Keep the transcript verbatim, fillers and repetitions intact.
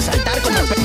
saltar como el